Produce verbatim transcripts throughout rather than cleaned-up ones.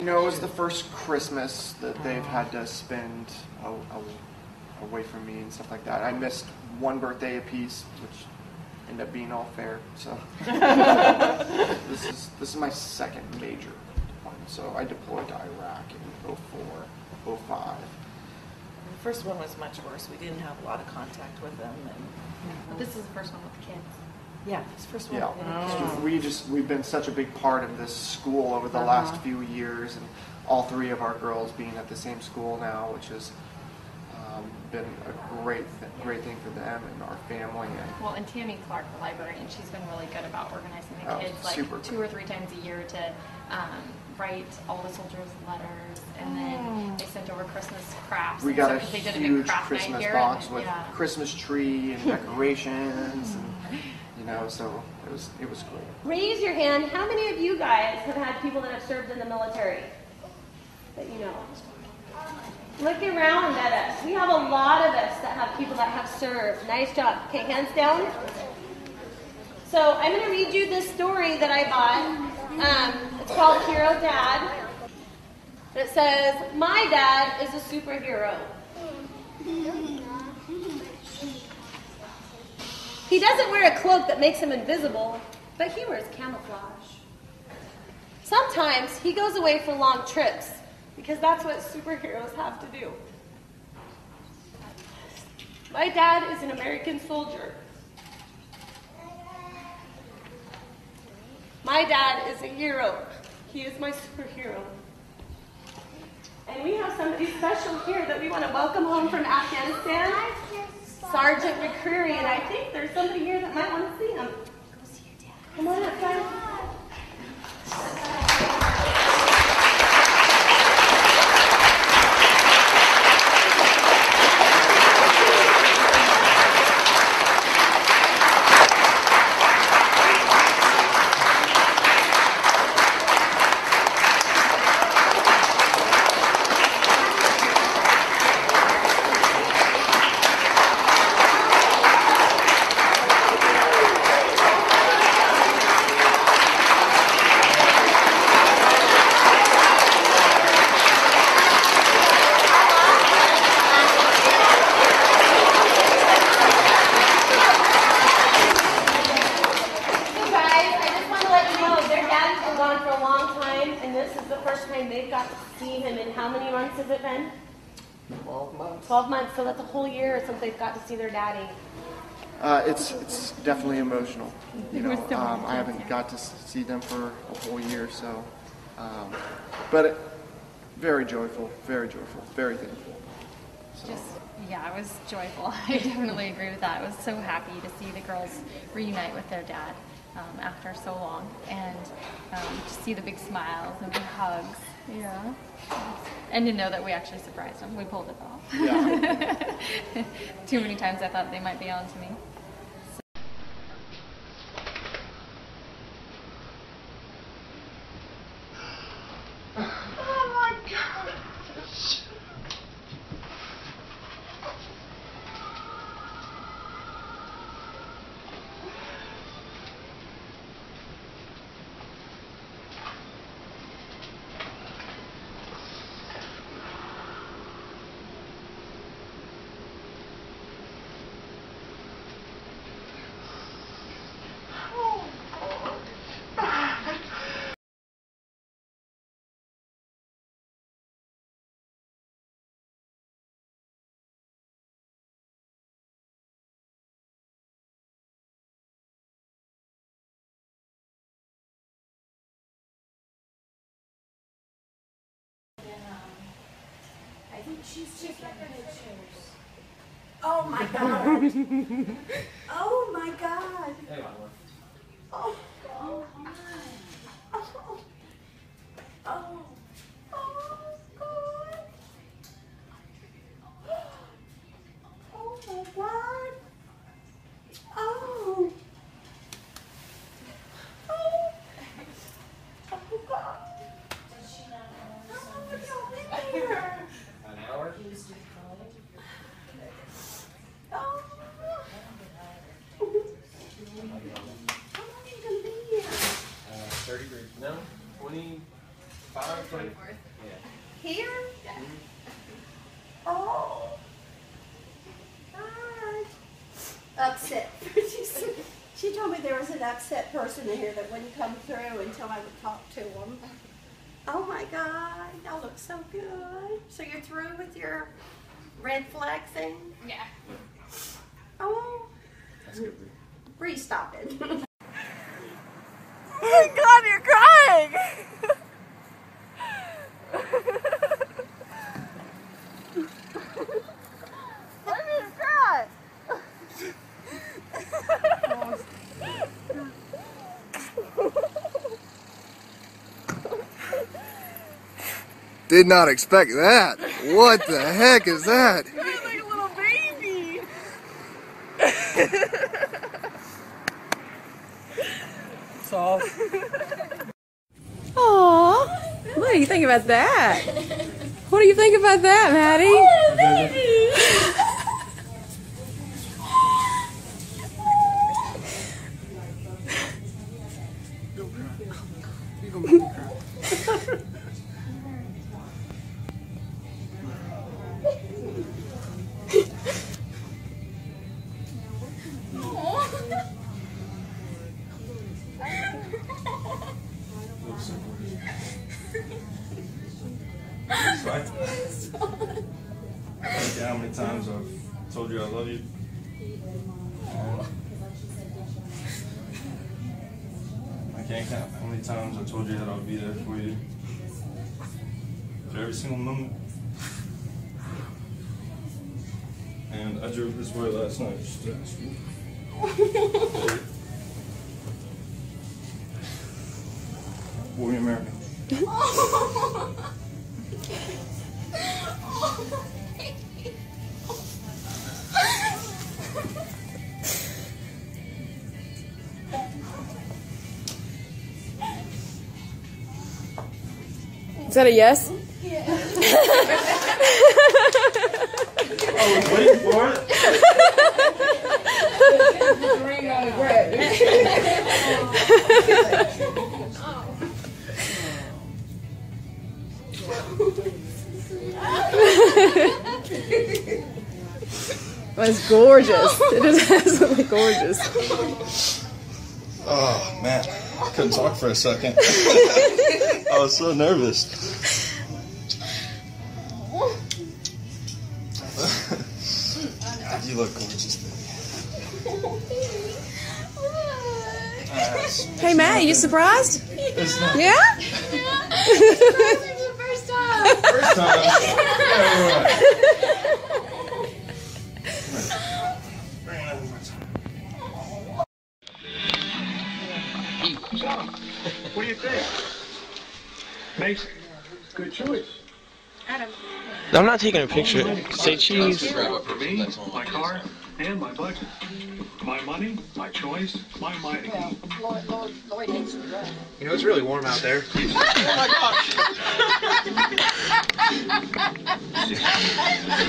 You know, it was the first Christmas that they've had to spend a, a, away from me and stuff like that. I missed one birthday apiece, which ended up being all fair. So this is this is my second major one. So I deployed to Iraq in oh four, oh five. The first one was much worse. We didn't have a lot of contact with them. And, mm-hmm. This is the first one with the kids. Yeah, this first one. Yeah. Oh. We just we've been such a big part of this school over the uh-huh. last few years, and all three of our girls being at the same school now, which has um, been a great, th great thing for them and our family. And well, and Tammy Clark, the librarian, she's been really good about organizing the kids, oh, like two good. or three times a year to um, write all the soldiers' letters, and then they sent over Christmas crafts. We got so, a huge they did a big craft Christmas box then, with yeah. Christmas tree and decorations. and, You know, so it was it was cool. Raise your hand. How many of you guys have had people that have served in the military that you know? Look around at us. We have a lot of us that have people that have served. Nice job. Okay, hands down. So I'm going to read you this story that I bought. Um, it's called Hero Dad. And it says, "My dad is a superhero. He doesn't wear a cloak that makes him invisible, but he wears camouflage. Sometimes he goes away for long trips, because that's what superheroes have to do. My dad is an American soldier. My dad is a hero. He is my superhero." And we have somebody special here that we want to welcome home from Afghanistan. Sergeant McCreary, and I think there's somebody here that might want to see him. Go see your dad. Come on up, guys. twelve months, so that's a whole year since they've got to see their daddy. Uh, it's it's definitely emotional. You know, um, I haven't got to see them for a whole year, so. Um, but it, very joyful, very joyful, very thankful. So. Just, yeah, it was joyful. I definitely agree with that. I was so happy to see the girls reunite with their dad um, after so long, and um, to see the big smiles and the hugs. Yeah. And to know that we actually surprised them. We pulled it off. Yeah. Too many times I thought they might be on to me. So. Oh my gosh. I think she's taking pictures. Oh my god. Oh my god. Oh, oh my. Oh. Oh. Oh god. Oh my god. Oh. Oh. Oh god. Did she not know? Oh, y'all in here. Oh, I don't even be here. worth. Yeah. Here? Yeah. Mm-hmm. Oh. God. Upset. She told me there was an upset person in here that wouldn't come through until I would talk to them. Oh my God, y'all look so good. So you're through with your red flag thing? Yeah. Oh. That's good. Bree, stop it. Oh my God, you're crying! Why did you cry? Did not expect that. What the heck is that? You look like a little baby. Soft. Aww. What do you think about that? What do you think about that, Maddie? Oh, baby. And I drove this way last night just to ask you. Will you marry me? Oh. Oh. Is that a yes? I was waiting for it. The ring on the bread. That's gorgeous. It is absolutely gorgeous. Oh man, I couldn't talk for a second. I was so nervous. You look gorgeous, baby. uh, hey, Matt, are you surprised? Yeah? Yeah? Yeah. Surprised me for the first time. First time? Alright. John, what do you think? Makes good choice. Adam. I'm not taking a picture. Say cheese. For me, my car, and my budget. My money, my choice, my money. Well, Lloyd, Lloyd, Lloyd needs to drive. You know, it's really warm out there. Oh my gosh. Did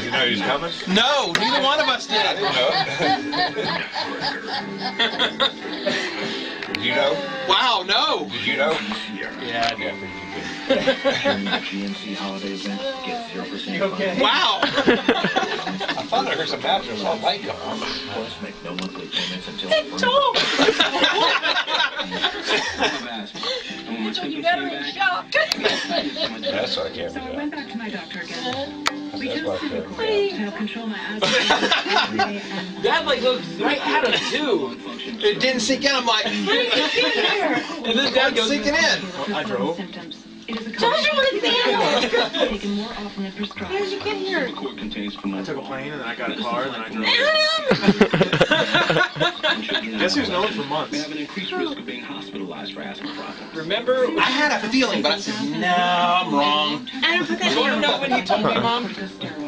you know he was coming? No, neither one of us did. I didn't know. Did you know? Wow, no. Did you know? Yeah, yeah I did. Yeah. And the G N C holiday event gets zero percent. Okay. Wow! I thought I heard some bathroom light come on. Of course, make no monthly payments until Mitchell, you better be shocked. That's what I can't. So I went back to my doctor again. We just did a to help control my asthma. That like looks right at us too. It didn't sink in. I'm like, and then Dad goes sinking in. I drove. Joshua was there! How did you get here? I took a plane, and then I got a car, and then I drove it. Guess who's known for months? We have an increased risk of being hospitalized for asthma problems. Remember, I had a feeling, but I said, no, I'm wrong. I don't put that in. You want to know what he told me, Mom?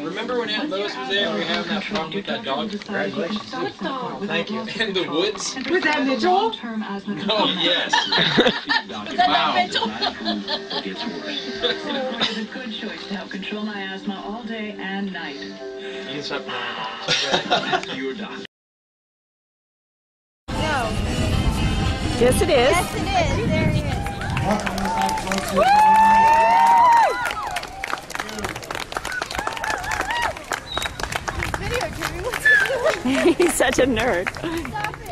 Remember when Aunt Lois was there, we were having that problem with that dog? Congratulations. What dog? Thank you. In the woods? Was that Mitchell? No, yes. Was that not Mitchell? It was a good choice to help control my asthma all day and night. You can stop crying. Your doctor. No. Yes, it is. Yes, it is. There it is. Woo! such a nerd. Stop it.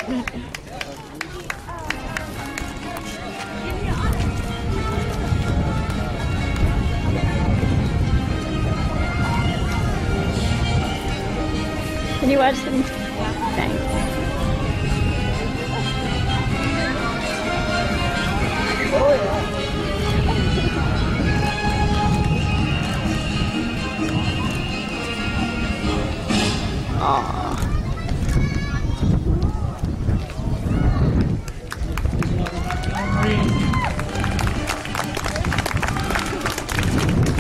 Can you watch them? Yeah. Thanks. Oh, yeah. Aww.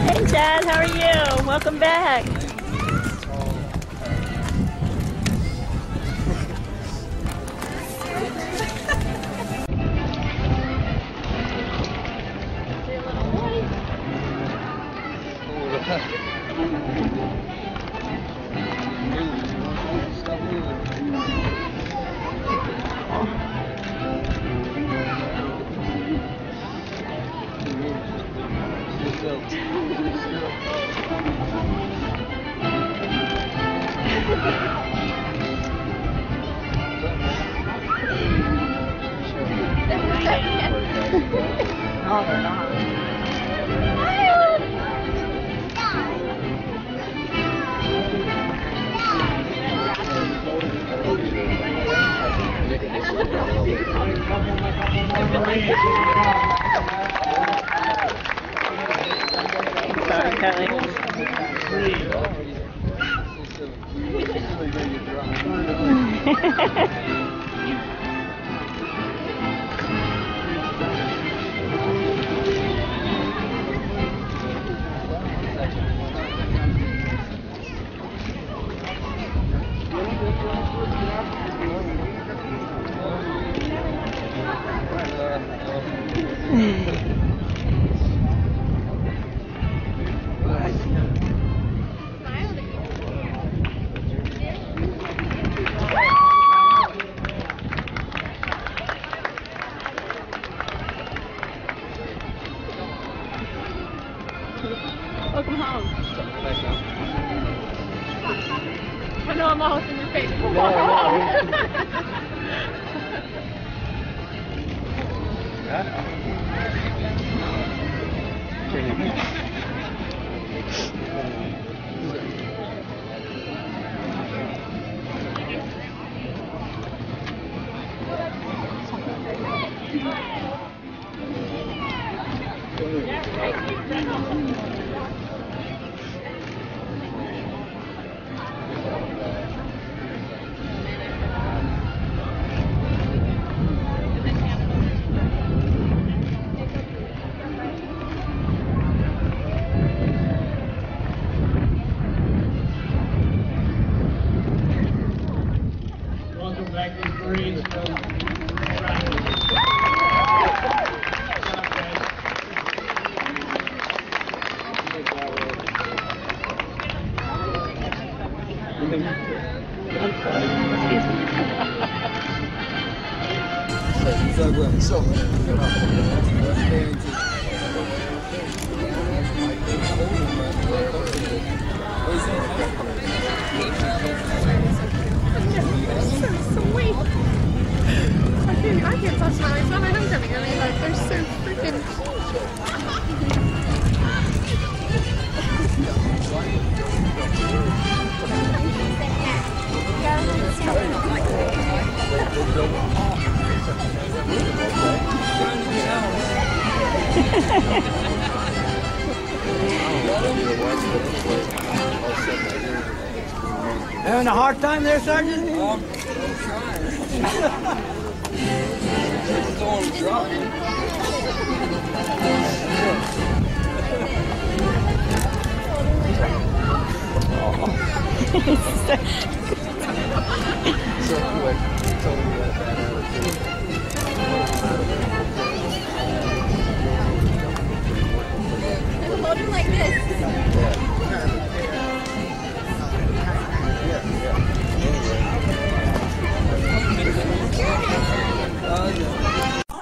Hey Jazz, how are you? Welcome back. Having a hard time there, Sergeant? Um, I'm trying. Hold him like this. What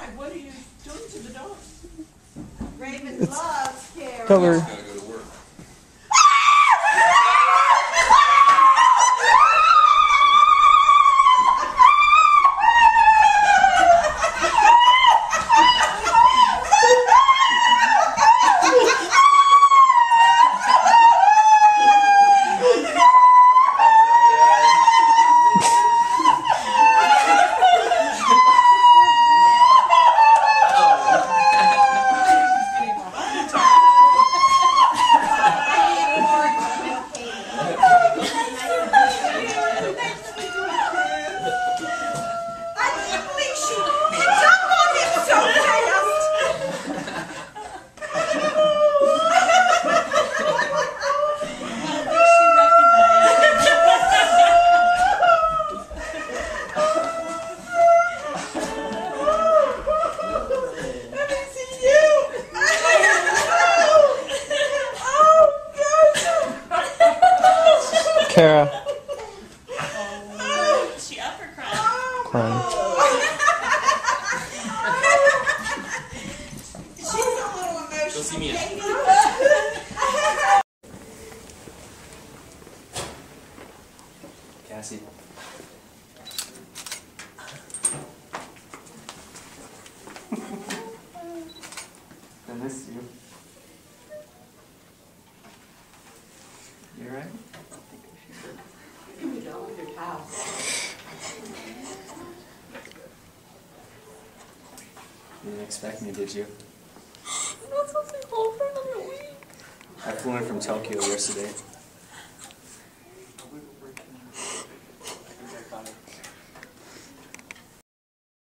are you doing to the dog? Raven loves Carol. Tell her. Gotta go to work. Tara. Oh, is she up or crying? Crying. She's a little emotional. Go see me. Cassie. I miss you. You alright? You don't with your towel. You didn't expect me, did you? You're not supposed to be home for another week. I flew in from Tokyo yesterday.